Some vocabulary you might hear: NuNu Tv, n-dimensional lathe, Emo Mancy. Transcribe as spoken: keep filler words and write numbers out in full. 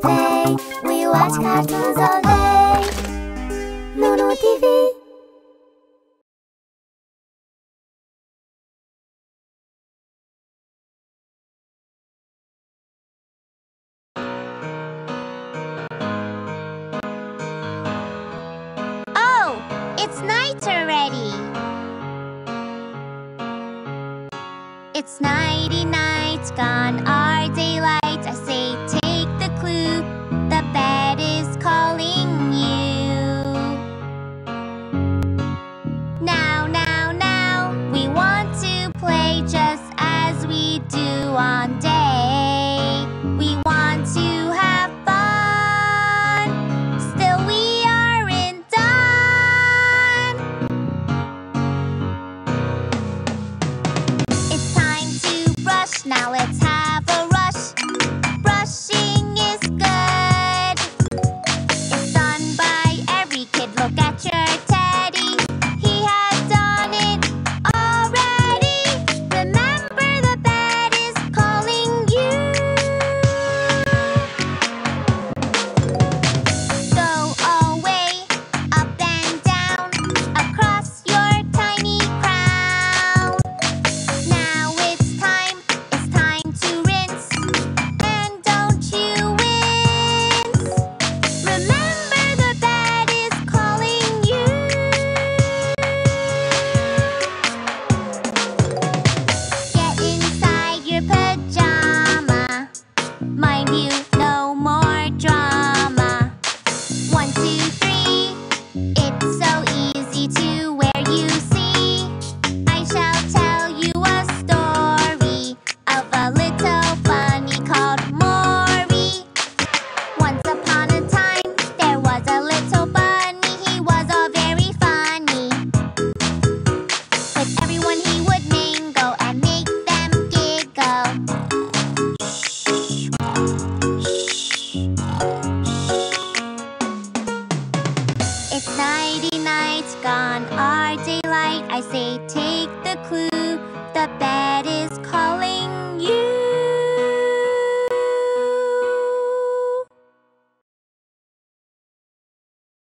play. We watch cartoons all day. NuNu T V. Oh, it's night already. It's nighty night, gone our daylight. I say take the clue, the bed is calling you. Now, now, now, we want to play just as we do on day. We want to have fun, still we aren't done. It's time to brush, now let's have a you.